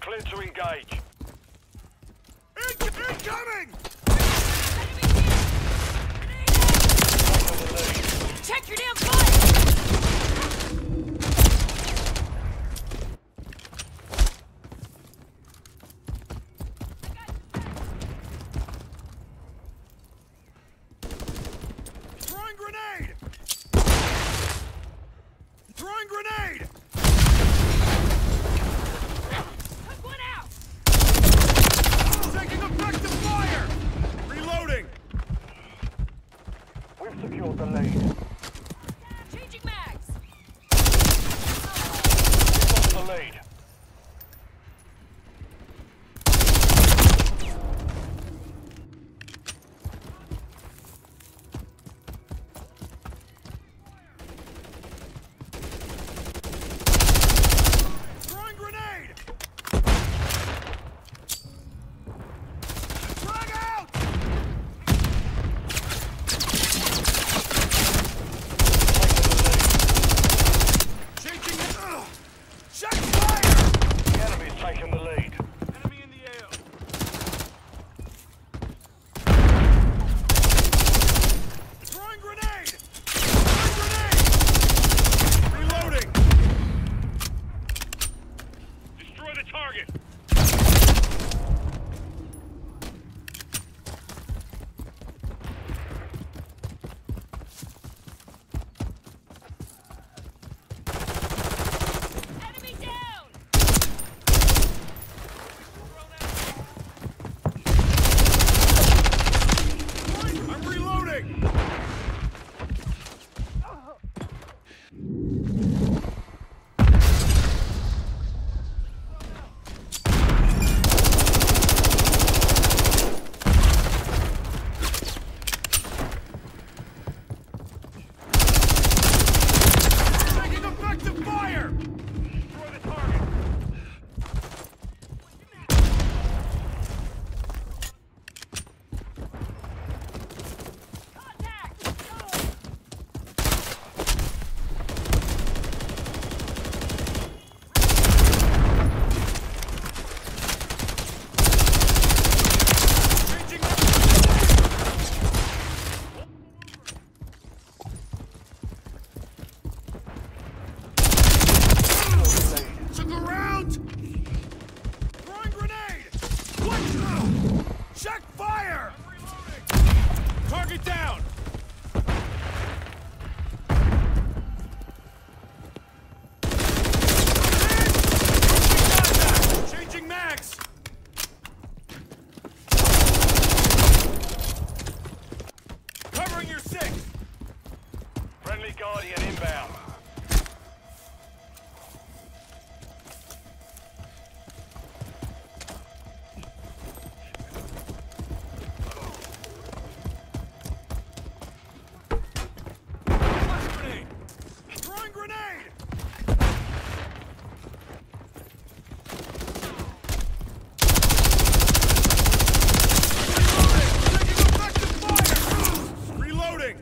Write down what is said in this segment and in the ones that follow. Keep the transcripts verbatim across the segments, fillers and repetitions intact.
clear to engage. Incoming! Check your damn fire! Throwing grenade! Throwing grenade! Took one out! Taking effective fire! Reloading! We've secured the lead. Changing mags! We've got the lead. Guardian inbound. Throwing grenade! Reloading! Taking effective fire! Reloading!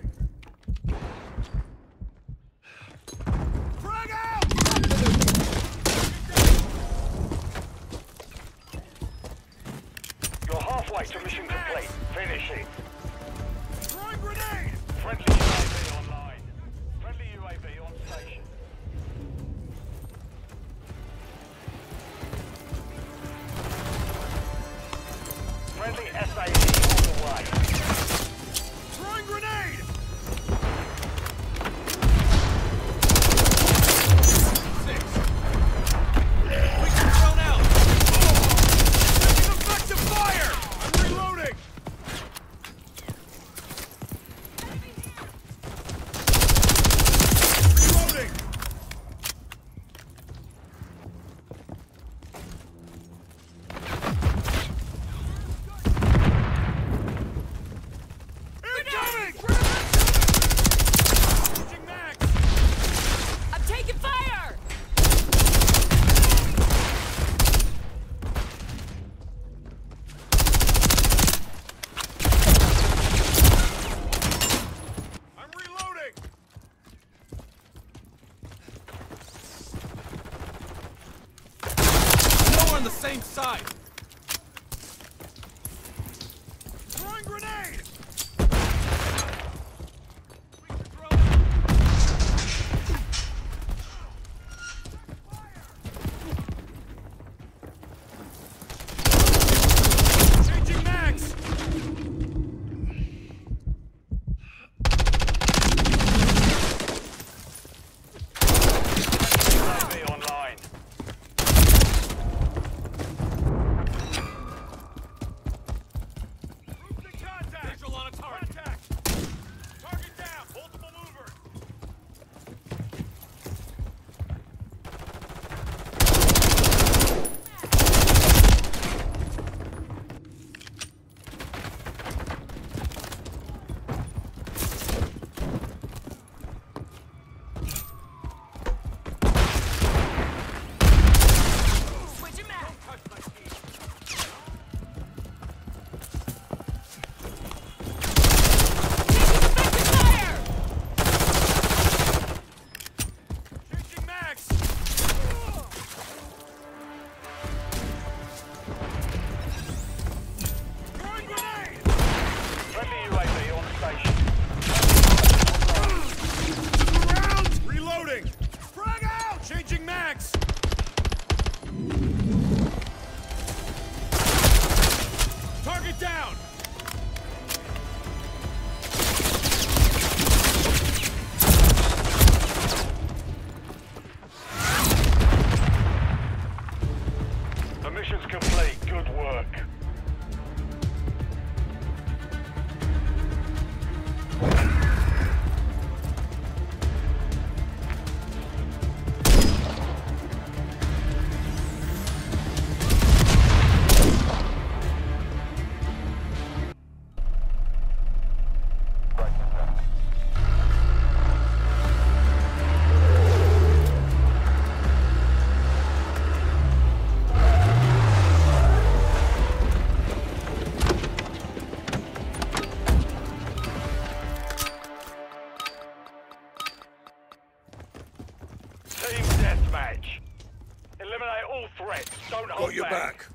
ahead. Don't hold your back.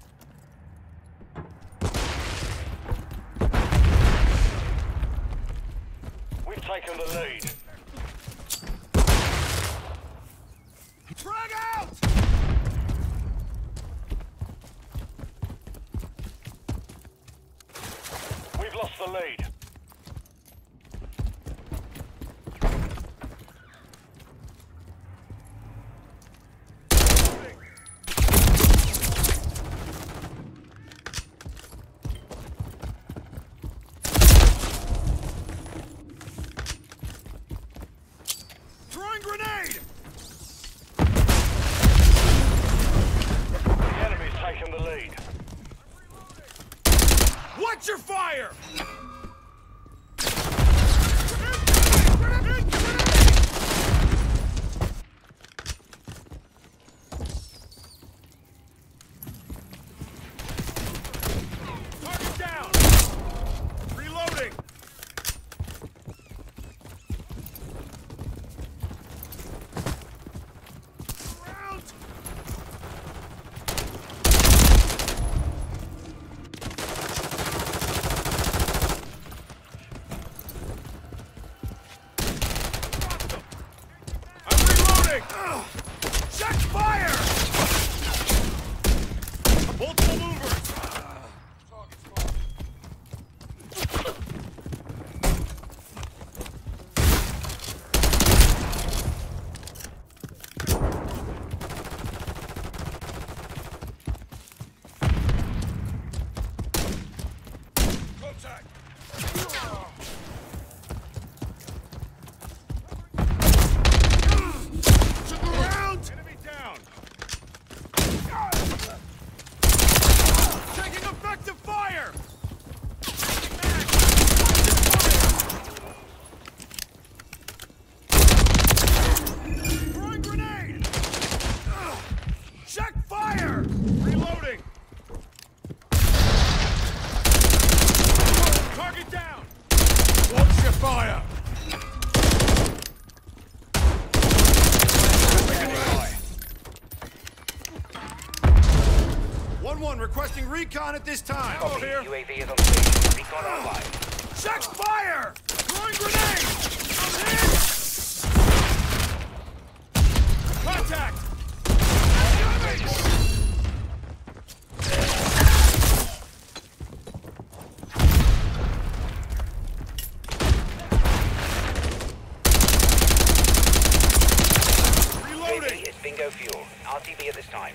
We've taken the lead. Drag out! We've lost the lead. Your fire! Target down! Reloading! Check fire! Multiple movers! Contact! one one requesting recon at this time. Over here. U A V is on station. Recon online. Check fire! Throwing grenade! Contact! Reloading! U A V is bingo fuel. R T B at this time.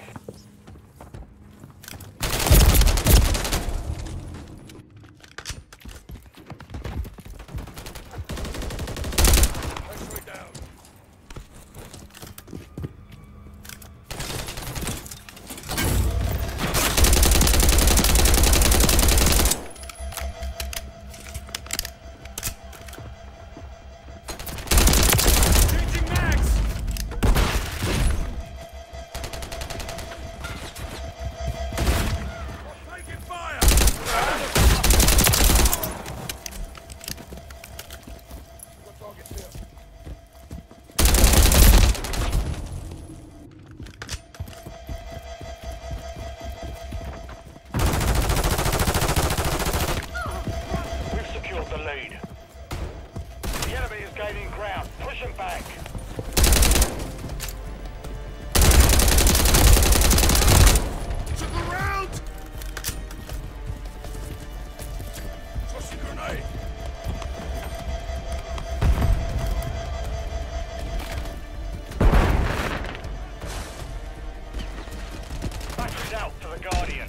Gaining ground. Push him back. To the ground! Toss the grenade. Batteries out to the Guardian.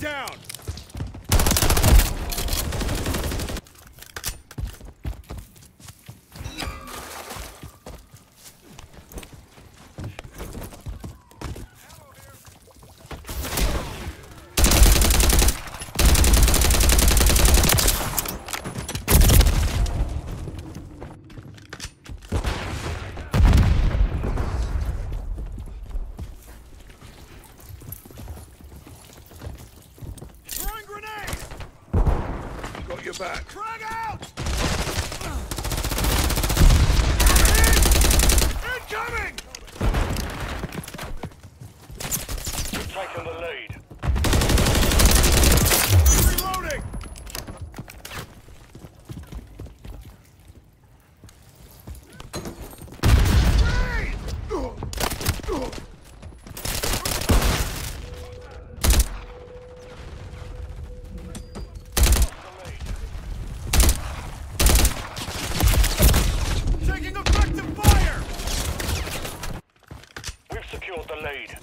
Down. secured the lead.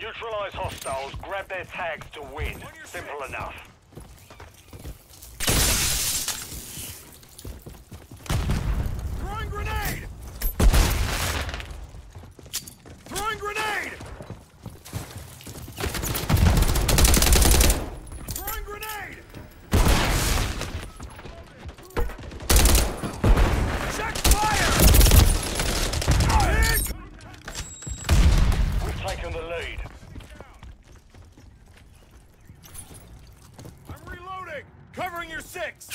Neutralize hostiles, grab their tags to win. Simple enough. Throwing grenade! Throwing grenade! Throwing grenade! Check fire! Hit! We've taken the lead. Covering your six!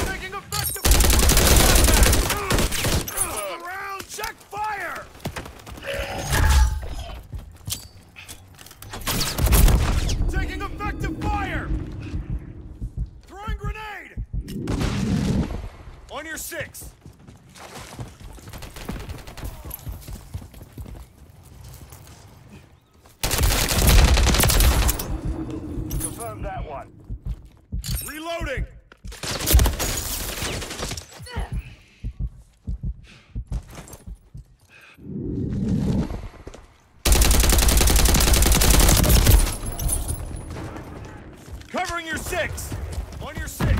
Taking effective uh, round, check fire! Taking effective fire! Throwing grenade! On your six! That one. Reloading! Covering your six! On your six!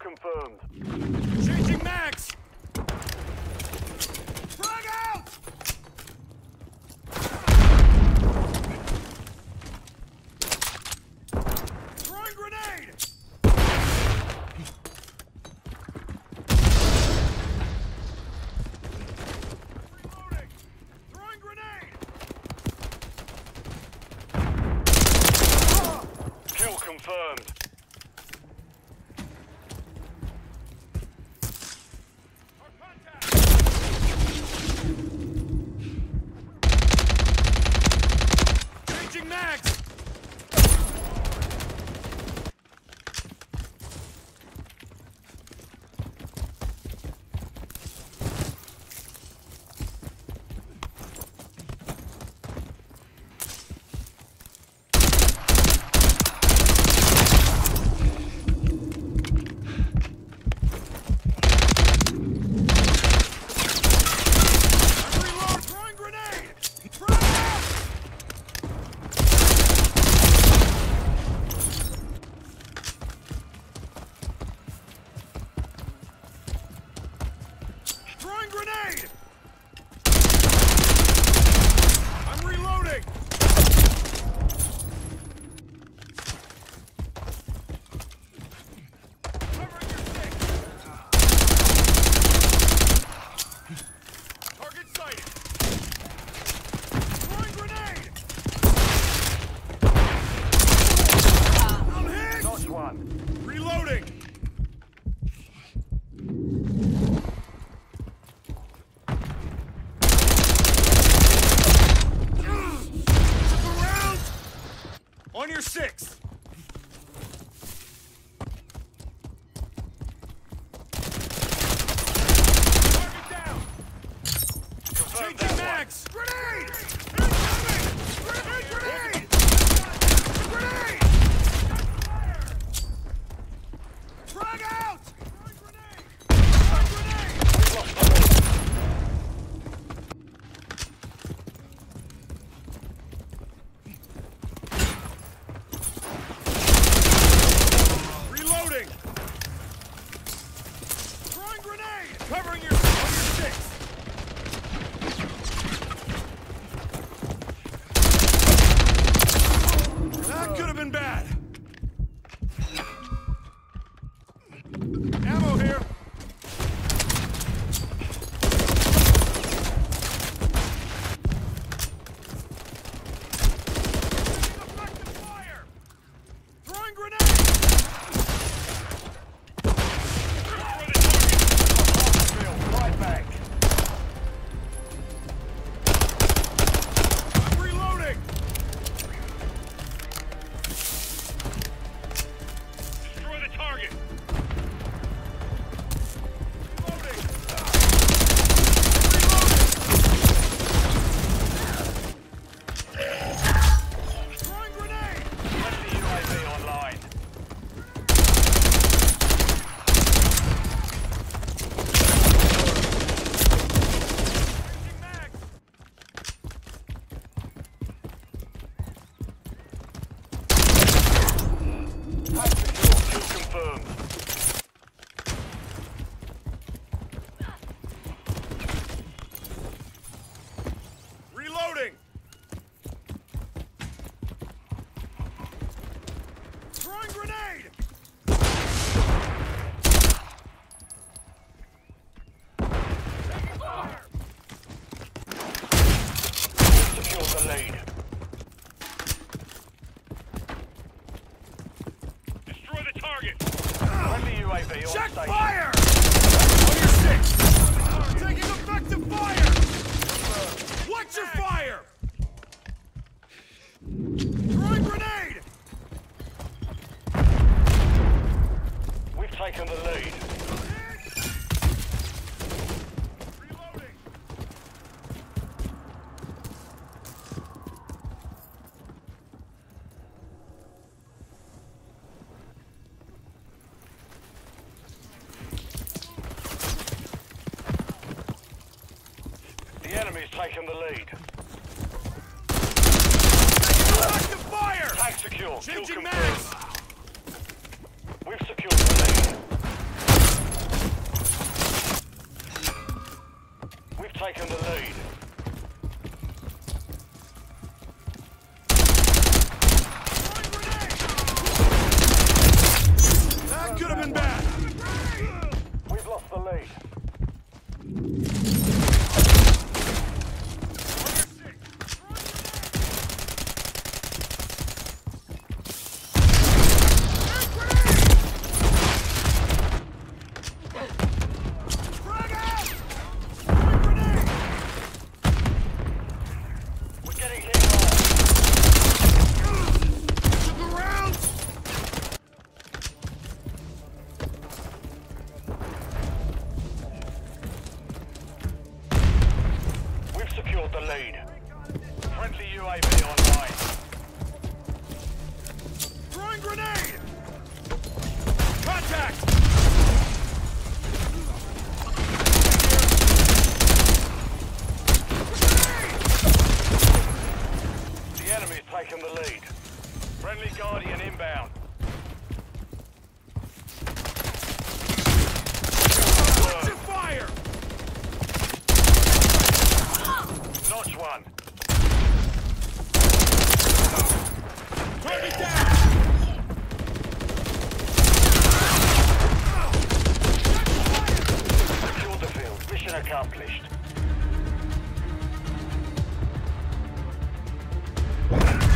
Confirmed. Check fire! On your six! Taking effective fire! Watch your fire! Throwing grenade! We've taken the lead. Reloading! Taking the lead. Active fire! Tag secure. Changing mags. We've secured the lead. We've taken the lead. That could have been bad. We've lost the lead. The lead. Friendly U A V online. Throwing grenade! Contact! Grenade! The enemy's taken the lead. Friendly Guardian inbound. Notch one. Turn it down! Secure the field. Mission accomplished.